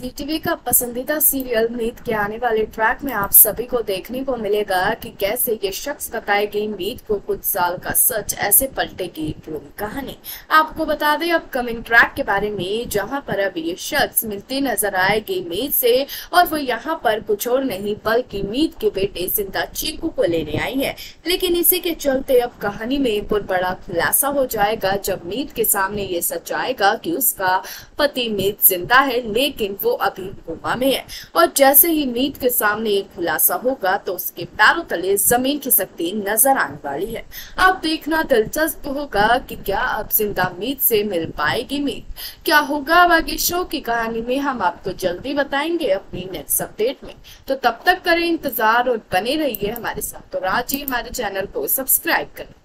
जी TV का पसंदीदा serial meet के आने वाले ट्रैक में आप सभी को देखने को मिलेगा कि कैसे ये शख्स बताएगी मीट को कुछ साल का सच, ऐसे पलटेगी पूरी कहानी। आपको बता दें अपकमिंग ट्रैक के बारे में, जहां पर अब ये शख्स मिलती नजर आएगी मीट से, और वो यहां पर कुछ और नहीं बल्कि मीट के बेटे जिंदा चीकू को लेने आई है। लेकिन इसी के चलते अब कहानी में बहुत बड़ा खुलासा हो जाएगा जब मीट के सामने ये सच आएगा कि उसका पति मीट जिंदा है लेकिन वो अभी कोमा में है। और जैसे ही मीत के सामने एक खुलासा होगा तो उसके पैरों तले जमीन खिसकती नजर आने वाली है। अब देखना दिलचस्प होगा कि क्या अब जिंदा मीत से मिल पाएगी मीत। क्या होगा आगे शो की कहानी में, हम आपको जल्दी बताएंगे अपनी नेक्स्ट अपडेट में। तो तब तक करें इंतजार और बने रहिए हमारे साथ। तो राजी हमारे चैनल को सब्सक्राइब करें।